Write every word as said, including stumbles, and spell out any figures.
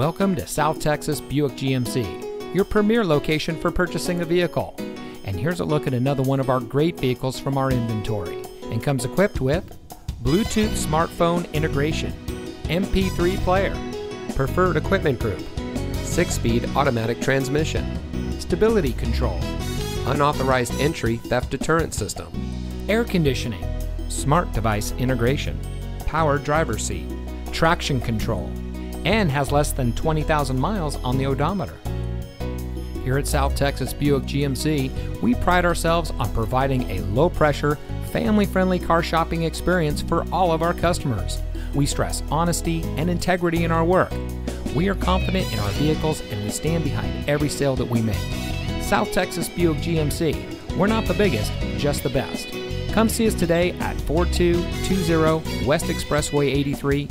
Welcome to South Texas Buick G M C, your premier location for purchasing a vehicle. And here's a look at another one of our great vehicles from our inventory, and comes equipped with Bluetooth smartphone integration, M P three player, preferred equipment group, six-speed automatic transmission, stability control, unauthorized entry theft deterrent system, air conditioning, smart device integration, power driver's seat, traction control, and has less than twenty thousand miles on the odometer. Here at South Texas Buick G M C, we pride ourselves on providing a low-pressure, family-friendly car shopping experience for all of our customers. We stress honesty and integrity in our work. We are confident in our vehicles and we stand behind every sale that we make. South Texas Buick G M C, we're not the biggest, just the best. Come see us today at forty-two twenty West Expressway eighty-three